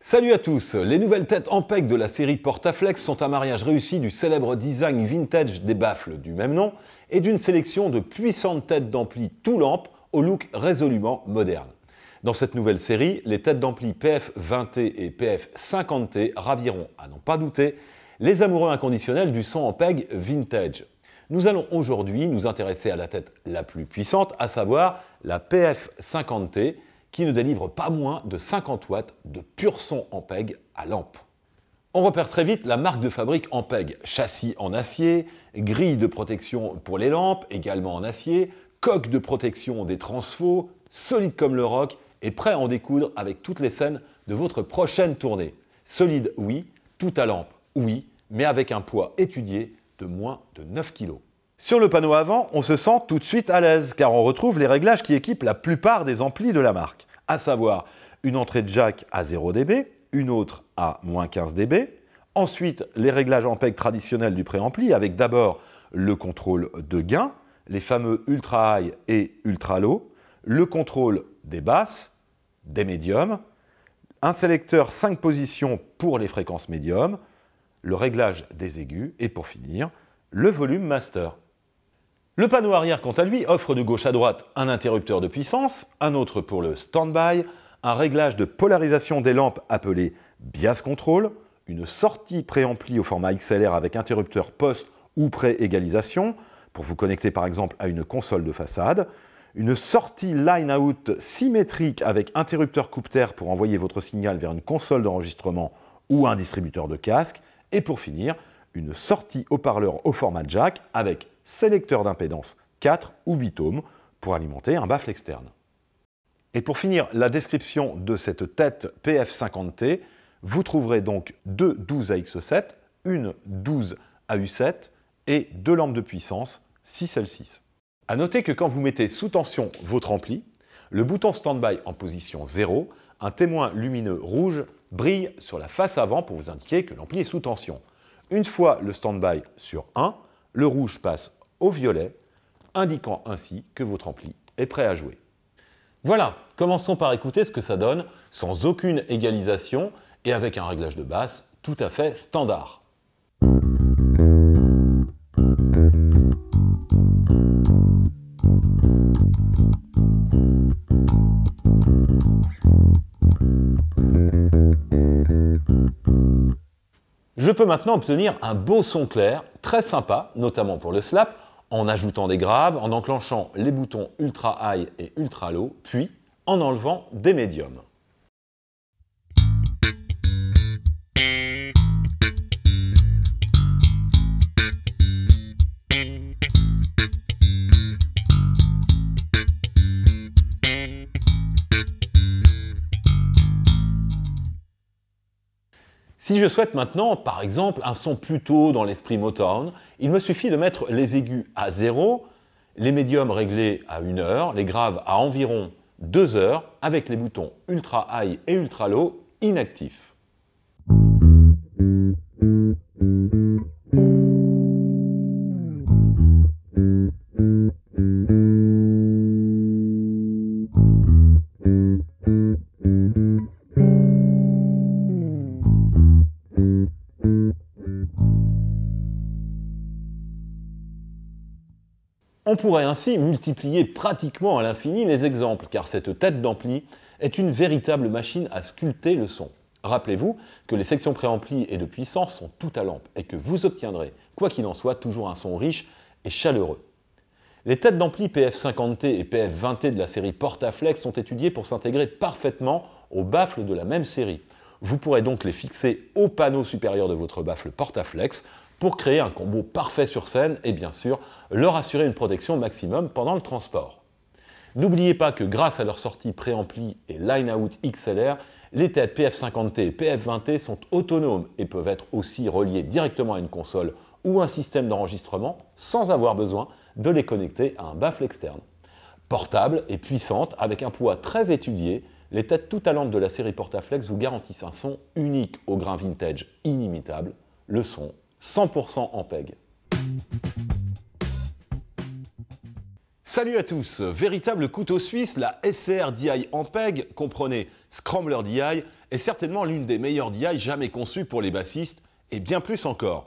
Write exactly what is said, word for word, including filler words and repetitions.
Salut à tous! Les nouvelles têtes Ampeg de la série Portaflex sont un mariage réussi du célèbre design vintage des baffles du même nom et d'une sélection de puissantes têtes d'ampli tout lampe au look résolument moderne. Dans cette nouvelle série, les têtes d'ampli P F vingt T et P F cinquante T raviront, à n'en pas douter, les amoureux inconditionnels du son Ampeg vintage. Nous allons aujourd'hui nous intéresser à la tête la plus puissante, à savoir la P F cinquante T, qui ne délivre pas moins de cinquante watts de pur son Ampeg à lampe. On repère très vite la marque de fabrique Ampeg, châssis en acier, grille de protection pour les lampes, également en acier, coque de protection des transfaux, solide comme le roc et prêt à en découdre avec toutes les scènes de votre prochaine tournée. Solide, oui, tout à lampe, oui, mais avec un poids étudié de moins de neuf kilos. Sur le panneau avant, on se sent tout de suite à l'aise car on retrouve les réglages qui équipent la plupart des amplis de la marque, à savoir une entrée de jack à zéro décibels, une autre à moins quinze décibels, ensuite les réglages Ampeg traditionnels du préampli avec d'abord le contrôle de gain, les fameux ultra high et ultra low, le contrôle des basses, des médiums, un sélecteur cinq positions pour les fréquences médiums, le réglage des aigus et pour finir, le volume master. Le panneau arrière, quant à lui, offre de gauche à droite un interrupteur de puissance, un autre pour le stand-by, un réglage de polarisation des lampes appelé bias control, une sortie préamplie au format X L R avec interrupteur post ou pré-égalisation, pour vous connecter par exemple à une console de façade, une sortie line-out symétrique avec interrupteur coupe-terre pour envoyer votre signal vers une console d'enregistrement ou un distributeur de casque, et pour finir, une sortie haut-parleur au format jack avec sélecteur d'impédance quatre ou huit ohms pour alimenter un baffle externe. Et pour finir la description de cette tête P F cinquante T, vous trouverez donc deux douze A X sept, une douze A U sept et deux lampes de puissance six L six. A noter que quand vous mettez sous tension votre ampli, le bouton Standby en position zéro, un témoin lumineux rouge brille sur la face avant pour vous indiquer que l'ampli est sous tension. Une fois le stand-by sur un, le rouge passe au violet, indiquant ainsi que votre ampli est prêt à jouer. Voilà, commençons par écouter ce que ça donne, sans aucune égalisation et avec un réglage de basse tout à fait standard. Je peux maintenant obtenir un beau son clair, très sympa, notamment pour le slap, en ajoutant des graves, en enclenchant les boutons ultra high et ultra low, puis en enlevant des médiums. Si je souhaite maintenant, par exemple, un son plutôt dans l'esprit Motown, il me suffit de mettre les aigus à zéro, les médiums réglés à une heure, les graves à environ deux heures, avec les boutons ultra high et ultra low inactifs. On pourrait ainsi multiplier pratiquement à l'infini les exemples, car cette tête d'ampli est une véritable machine à sculpter le son. Rappelez-vous que les sections préampli et de puissance sont toutes à lampe et que vous obtiendrez, quoi qu'il en soit, toujours un son riche et chaleureux. Les têtes d'ampli P F cinquante T et P F vingt T de la série Portaflex sont étudiées pour s'intégrer parfaitement aux baffles de la même série. Vous pourrez donc les fixer au panneau supérieur de votre baffle Portaflex pour créer un combo parfait sur scène et bien sûr leur assurer une protection maximum pendant le transport. N'oubliez pas que grâce à leur sortie préampli et line-out X L R, les têtes P F cinquante T et P F vingt T sont autonomes et peuvent être aussi reliées directement à une console ou un système d'enregistrement sans avoir besoin de les connecter à un baffle externe. Portables et puissantes, avec un poids très étudié, les têtes tout à lampe de la série Portaflex vous garantissent un son unique au grain vintage inimitable, le son cent pour cent Ampeg. Salut à tous! Véritable couteau suisse, la S R D I Ampeg, comprenez Scrambler D I, est certainement l'une des meilleures D I jamais conçues pour les bassistes et bien plus encore.